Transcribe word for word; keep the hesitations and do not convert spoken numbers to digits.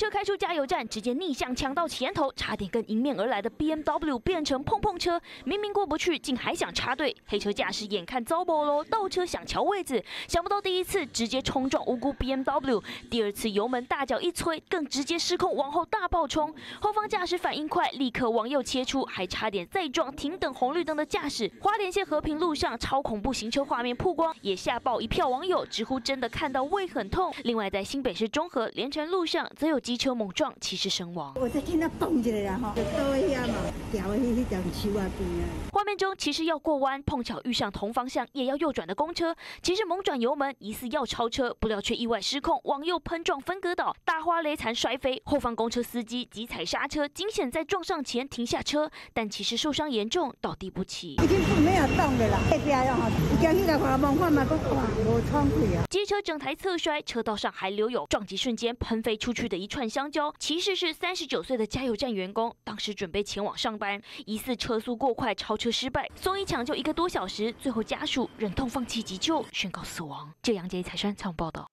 车开出加油站，直接逆向抢到前头，差点跟迎面而来的 B M W 变成碰碰车，明明过不去，竟还想插队。黑车驾驶眼看糟糕喽，倒车想瞧位子，想不到第一次直接冲撞无辜 B M W， 第二次油门大脚一催，更直接失控往后大爆冲。后方驾驶反应快，立刻往右切出，还差点再撞停等红绿灯的驾驶。花莲县和平路上超恐怖行车画面曝光，也吓爆一票网友，直呼真的看到胃很痛。另外在新北市中和连城路上， 则有机车猛撞，骑士身亡。我在听到嘣一下吼，就倒去遐嘛，掉去迄条树啊边啊。画面中，骑士要过弯，碰巧遇上同方向也要右转的公车，骑士猛转油门，疑似要超车，不料却意外失控，往右喷撞分隔岛，大花雷残摔飞。后方公车司机急踩刹车，惊险在撞上前停下车，但骑士受伤严重，倒地不起。已经没有动的啦，这边哦，刚去来看望看嘛，搁看无窗开啊。机车整台侧摔，车道上还留有撞击瞬间喷飞出去 的一串香蕉，骑士是三十九岁的加油站员工，当时准备前往上班，疑似车速过快，超车失败，送医抢救一个多小时，最后家属忍痛放弃急救，宣告死亡。这杨杰、蔡山采访报道。